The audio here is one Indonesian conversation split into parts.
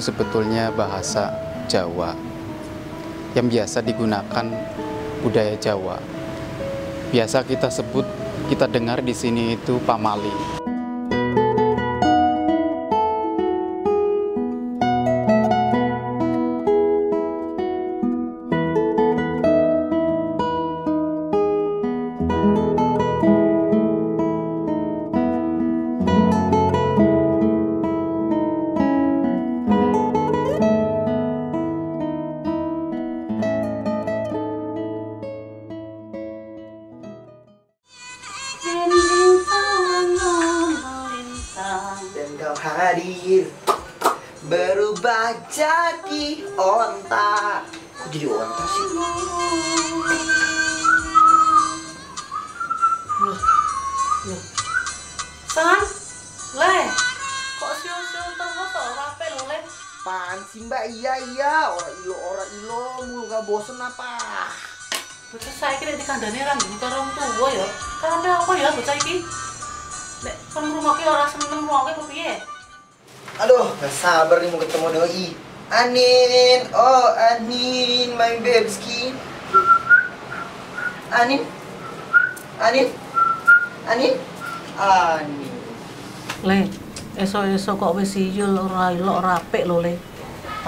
itu sebetulnya bahasa Jawa yang biasa digunakan budaya Jawa. Biasa kita sebut, kita dengar di sini itu pamali. Hadir berubah jadi onta. Kok jadi onta sih? Loh. San, leh. Kok siul-siul terus orang apa lo leh? Pan sih mbak, iya. Ora ilo mulu, gak bosen apa? Bocah saya kira di kandangnya rambut orang tua ya. Karena apa ya bocah ini? Lek, kan rumahnya orang seneng rumahnya kok piye? Aduh, gak sabar nih mau ketemu doi. Anin, oh Anin, my babeski. Anin. Le, esok-esok kok wis siul ora ilok ora apik lho, Le.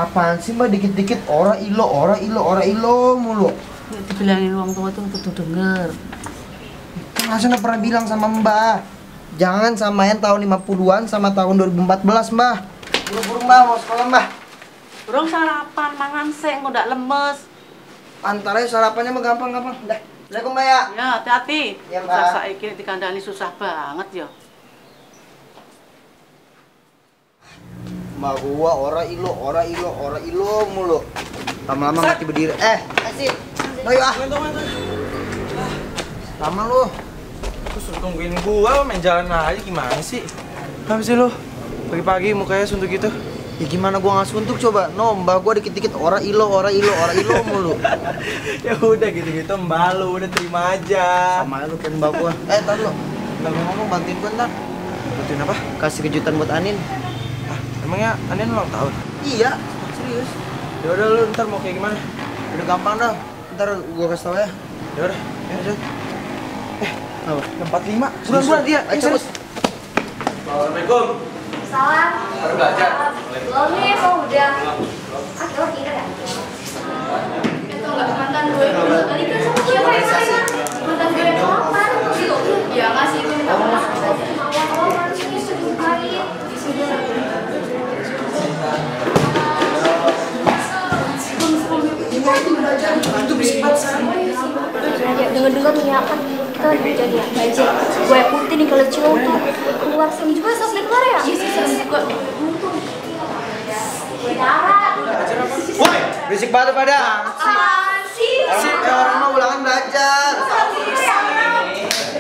Apaan sih mbak dikit-dikit ora ilok mulu. Nek dibilangin wong tua tuh kudu denger. Kan Asana pernah bilang sama mbak, jangan samain tahun 50-an sama tahun 2014, Mbah. Buru-buru Mbah mau sekolah, Mbah. Burung sarapan, mangan seng, udah lemes. Antaranya sarapannya mah gampang-gampang. Dah. Assalamualaikum, Mbak ya. Ya, hati-hati. Ya, Mbak. Susah ini dikandani susah banget ya. Mbak gua ora ilo mulu. Lama-lama mati berdiri. Asik. Ayo ah. Lama lu. Terus tungguin gua main jalan aja gimana sih? Apa sih lo? Pagi-pagi mukanya suntuk gitu? Ya gimana gua nggak suntuk coba? No, mbak gua dikit-dikit ora ilo mulu. Ya udah gitu-gitu mbak lo udah terima aja. Sama lu kan mbak gua. Tar lo. Kalau ngomong bantuin gua ntar. Bantuin apa? Kasih kejutan buat Anin. Hah, emangnya Anin ulang tahun? Iya, serius. Ya udah lu ntar mau kayak gimana? Udah gampang dah. Ntar gua kasih tau ya. Ya udah, ya. 45, bulan dia. Ayo, terus. Assalamualaikum. Salam. Baru belajar. Belum nih, kok udah. Aduh, kira ya. Itu nggak mantan gue dulu. Tadi kan sama siapa yang tadi? Mantan gue yang kapan? Ya nggak sih, gue minta maaf aja. Kawan-kawan ini sudah sekali. Itu biskuit sama. Dengar-dengar menyiapkan kita jadi banjir. Gue putih nih kalau cowok tuh keluar sini juga sosok keluar ya. Iya sih sering juga. Untung. Darah. Woi, berisik banget pada. Apaan sih? Orang mau ulangan belajar.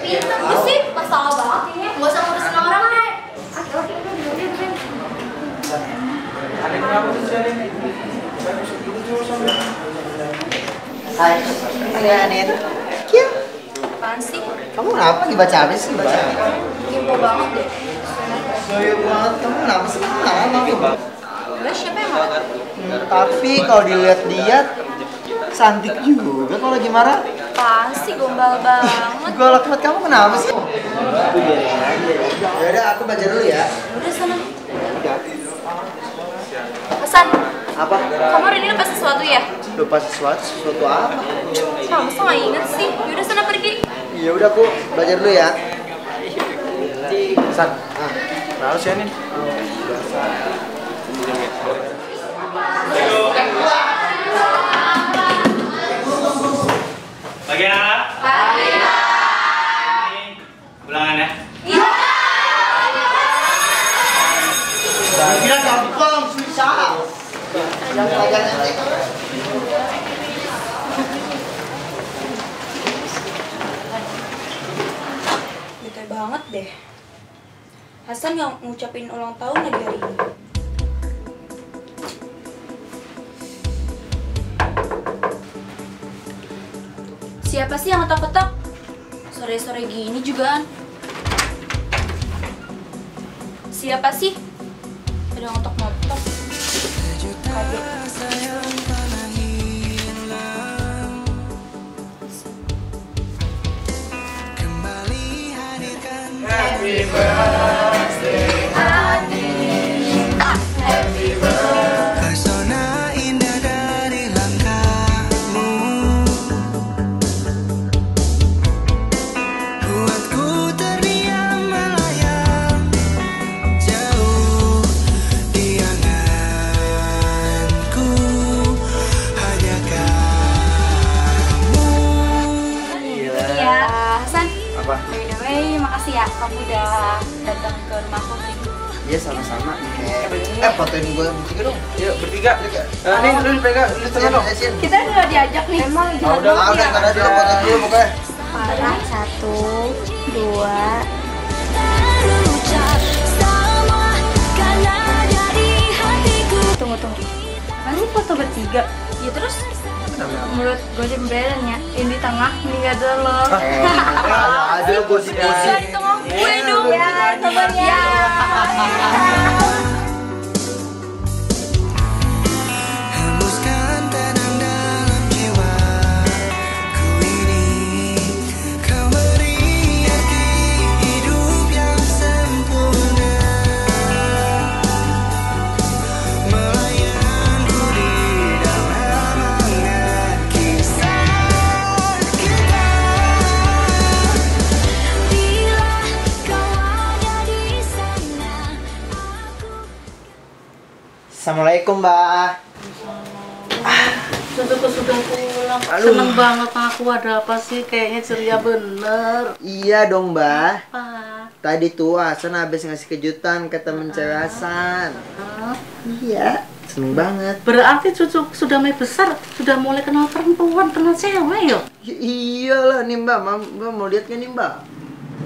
Pinter lu sih, masalah banget ini. Gak usah ngurusin orang aneh. Ada kenapa sih jalan? Hai, Anin. Kia. Apaan sih? Kamu kenapa dibaca habis sih? Kepo banget deh. Soalnya banget, kamu kenapa sih? Gak siapa yang marah? Tapi kalau dilihat-lihat, cantik juga kalau lagi marah. Apaan sih? Gombal banget. Golak banget, kamu kenapa sih? Aku biarin aja. Yaudah, aku baca dulu ya. Udah, sana. Pesan. Apa? Kamu hari ini lupa sesuatu ya? Lupa sesuatu apa? Kamu kok gak inget sih? Yaudah sana pergi. Yaudah aku belajar dulu ya. San, kenapa sih Anin? Pagi anak? Pagi anak. Ini ulangan ya? Iya. Gila gampang, susah. Yang pelajaran itu bete banget deh. Hasan yang ngucapin ulang tahun lagi hari ini. Siapa sih yang ketok-ketok? Sore-sore gini jugaan. Siapa sih? Ada yang ketok-ketok. Happy birthday. By the way, makasih ya kamu udah datang ke rumahku. Iya, sama-sama. Fotoin gue bertiga dong. Yuk, bertiga. Nih, lu dipegang, lu tengah dong. Kita udah diajak nih. Emang jahat banget ya? Udah, udah fotoin dulu mukanya. Parah, 1, 2. Tunggu. Baru foto bertiga. Ya terus? Menurut gosip brand ya, yang di tengah nih gak ada lo. Ada gosip-gosip di tengah gue dong ya, temennya. Assalamualaikum, Mbak. Sudah pulang. Seneng banget aku, ada apa sih? Kayaknya ceria bener. Iya dong, Mbak. Apa? Tadi tuh Hasan habis ngasih kejutan ke temen cewek Hasan. Iya, seneng banget. Berarti cucu sudah mulai besar, sudah mulai kenal perempuan, kenal cewek yuk? Iyalah nih, Mbak. Mbak mau lihat kan nih, Mbak?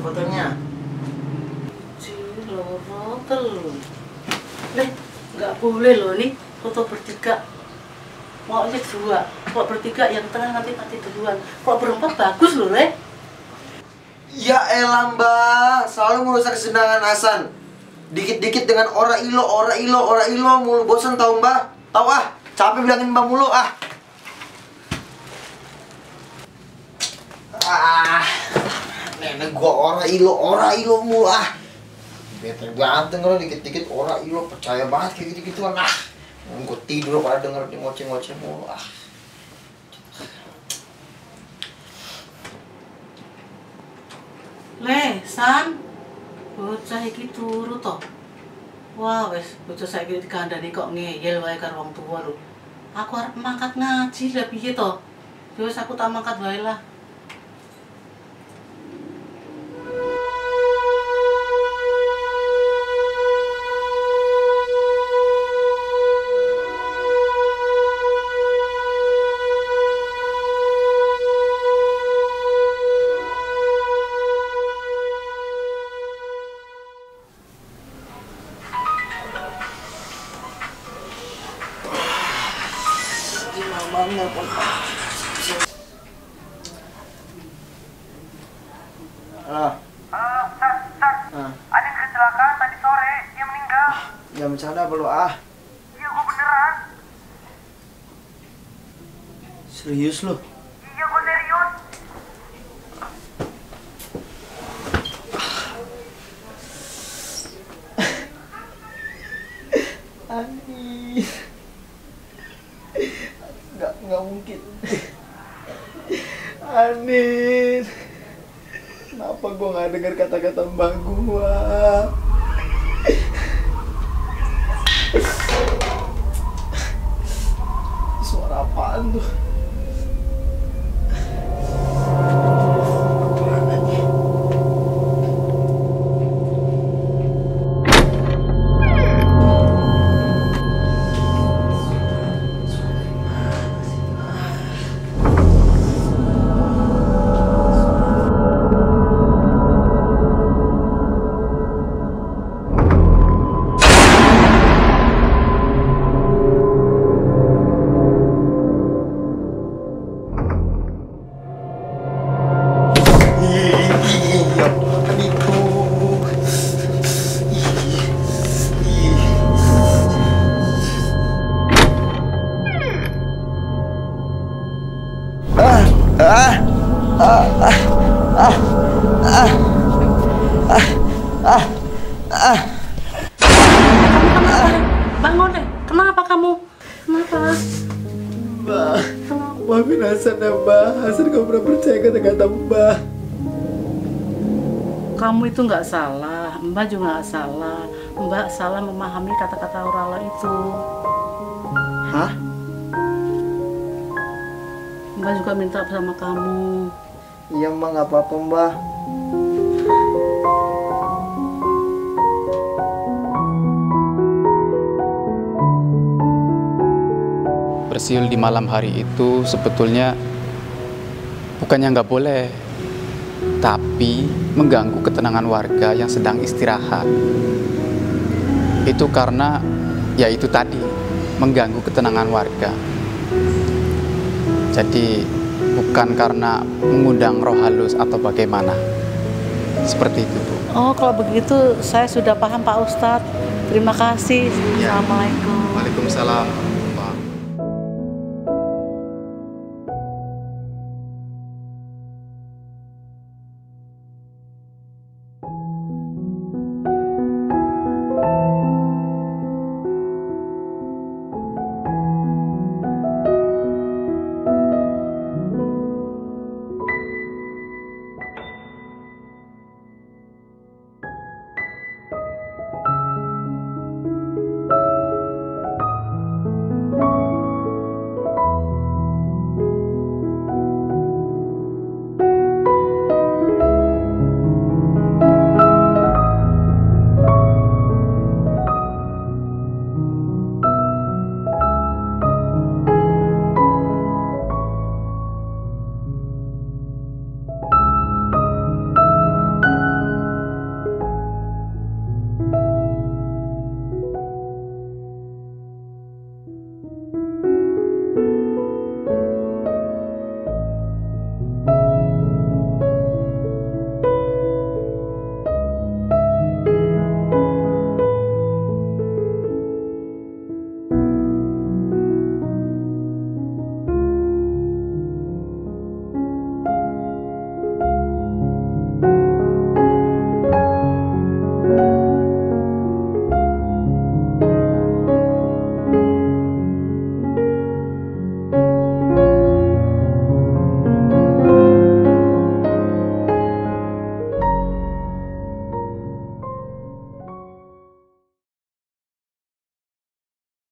Fotonya. Gak boleh loh nih, foto bertiga. Maunya 2, kalau bertiga yang tengah nanti duluan. Kalau berempat bagus loh, Le. Ya elah, Mbak, selalu merusak kesenangan Hasan. Dikit-dikit dengan ora ilo mulu, bosan tau, Mbak. Tau ah, capek bilangin Mbak mulu ah. Nenek gua ora ilo mulu ah. Bete ganteng lo dikit-dikit ora ilo, percaya banget kayak gitu-gituan ah. Gue tidur pada denger di ngoceh-ngoceh mulu ah. Le, San. Bocah iki turu to. Wah, wes bocah saiki dikandani kok ngeyel wae karo wong tuwa lho. Aku arep mangkat ngaji lah piye to. Wes aku tak mangkat wae lah. Ada kecelakaan tadi sore, dia meninggal. Jangan bercanda apa lu ah? Iya, gua beneran. Serius lu? Iya, gua serius. Ani. Nggak mungkin. Anin, kenapa gue nggak dengar kata-kata mbak gue? Suara apaan tuh? Bangun deh, kenapa kamu? Kenapa? Mbak, maafin Hasan ya Mbak. Hasan gak pernah percaya kata-kata Mbak. Kamu itu gak salah, Mbak juga gak salah. Mbak salah memahami kata-kata Orala itu. Hah? Mbak juga minta sama kamu. Iya Mbak, gak apa-apa Mbak. Bersiul di malam hari itu sebetulnya bukannya nggak boleh, tapi mengganggu ketenangan warga yang sedang istirahat. Itu karena ya itu tadi, mengganggu ketenangan warga. Jadi bukan karena mengundang roh halus atau bagaimana. Seperti itu, Bu. Oh, kalau begitu saya sudah paham Pak Ustadz. Terima kasih. Ya. Assalamualaikum. Waalaikumsalam.